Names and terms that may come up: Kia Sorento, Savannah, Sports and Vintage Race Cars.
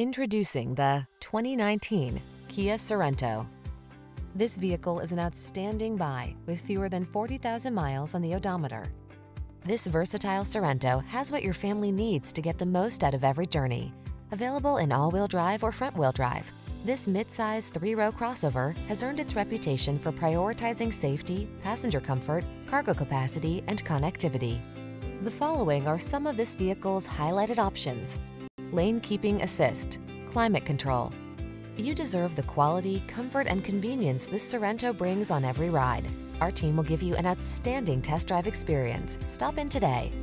Introducing the 2019 Kia Sorento. This vehicle is an outstanding buy with fewer than 40,000 miles on the odometer. This versatile Sorento has what your family needs to get the most out of every journey. Available in all-wheel drive or front-wheel drive, this midsize three-row crossover has earned its reputation for prioritizing safety, passenger comfort, cargo capacity, and connectivity. The following are some of this vehicle's highlighted options: lane keeping assist, climate control. You deserve the quality, comfort, and convenience this Sorento brings on every ride. Our team will give you an outstanding test drive experience. Stop in today.